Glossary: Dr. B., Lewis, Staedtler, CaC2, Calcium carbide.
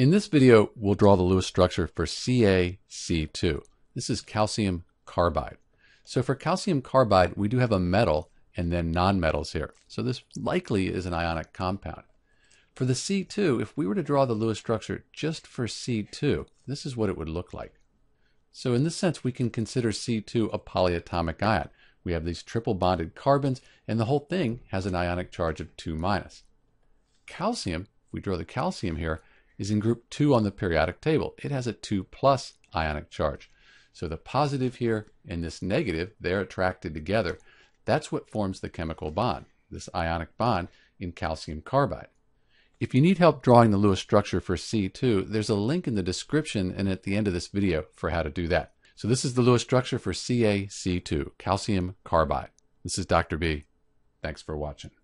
In this video, we'll draw the Lewis structure for CaC2. This is calcium carbide. So for calcium carbide, we do have a metal and then nonmetals here. So this likely is an ionic compound. For the C2, if we were to draw the Lewis structure just for C2, this is what it would look like. So in this sense, we can consider C2 a polyatomic ion. We have these triple bonded carbons, and the whole thing has an ionic charge of 2-. Calcium, if we draw the calcium here, is in group 2 on the periodic table. It has a 2+ ionic charge. So the positive here and this negative, they're attracted together. That's what forms the chemical bond, this ionic bond in calcium carbide. If you need help drawing the Lewis structure for C2, there's a link in the description and at the end of this video for how to do that. So this is the Lewis structure for CaC2, calcium carbide. This is Dr. B. Thanks for watching.